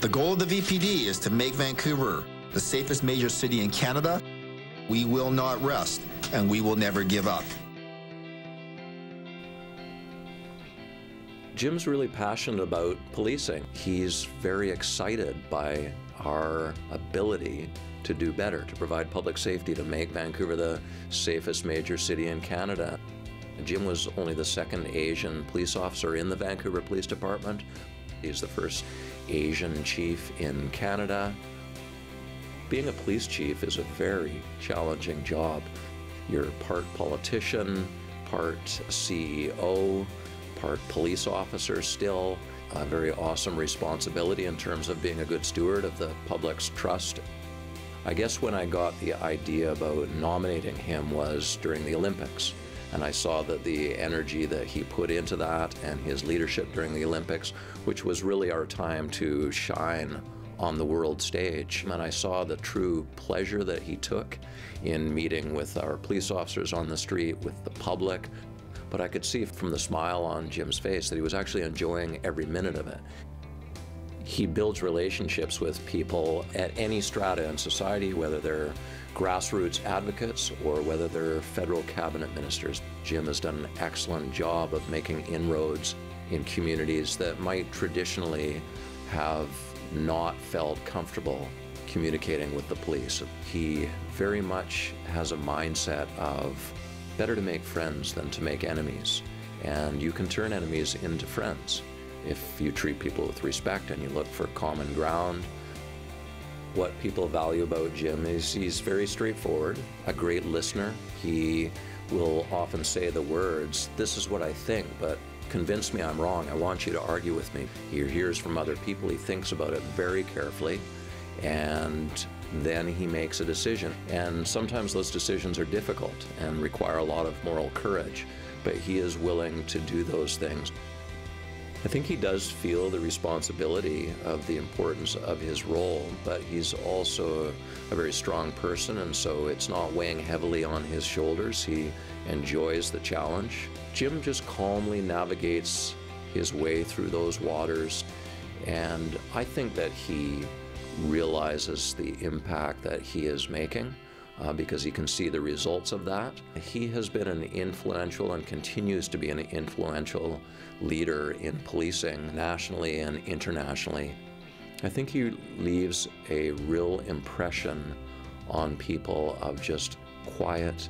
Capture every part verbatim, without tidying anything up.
The goal of the V P D is to make Vancouver the safest major city in Canada. We will not rest, and we will never give up. Jim's really passionate about policing. He's very excited by our ability to do better, to provide public safety, to make Vancouver the safest major city in Canada. Jim was only the second Asian police officer in the Vancouver Police Department. He's the first Asian chief in Canada. Being a police chief is a very challenging job. You're part politician, part C E O, part police officer still. A very awesome responsibility in terms of being a good steward of the public's trust. I guess when I got the idea about nominating him was during the Olympics. And I saw that the energy that he put into that and his leadership during the Olympics, which was really our time to shine on the world stage. And I saw the true pleasure that he took in meeting with our police officers on the street, with the public. But I could see from the smile on Jim's face that he was actually enjoying every minute of it. He builds relationships with people at any strata in society, whether they're grassroots advocates or whether they're federal cabinet ministers. Jim has done an excellent job of making inroads in communities that might traditionally have not felt comfortable communicating with the police. He very much has a mindset of better to make friends than to make enemies, and you can turn enemies into friends if you treat people with respect and you look for common ground. What people value about Jim is he's very straightforward, a great listener. He will often say the words, "This is what I think, but convince me I'm wrong. I want you to argue with me." He hears from other people. He thinks about it very carefully, and then he makes a decision. And sometimes those decisions are difficult and require a lot of moral courage, but he is willing to do those things. I think he does feel the responsibility of the importance of his role, but he's also a very strong person, and so it's not weighing heavily on his shoulders. He enjoys the challenge. Jim just calmly navigates his way through those waters, and I think that he realizes the impact that he is making uh, because he can see the results of that. He has been an influential and continues to be an influential leader in policing nationally and internationally. I think he leaves a real impression on people of just quiet,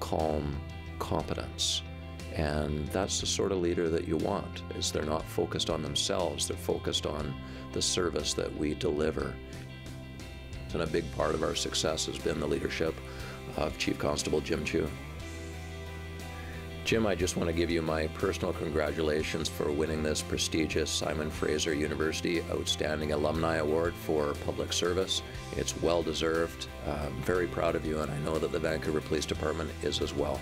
calm competence. And that's the sort of leader that you want, is they're not focused on themselves, they're focused on the service that we deliver. And a big part of our success has been the leadership of Chief Constable Jim Chu. Jim, I just want to give you my personal congratulations for winning this prestigious Simon Fraser University Outstanding Alumni Award for Public Service. It's well deserved. I'm very proud of you, and I know that the Vancouver Police Department is as well.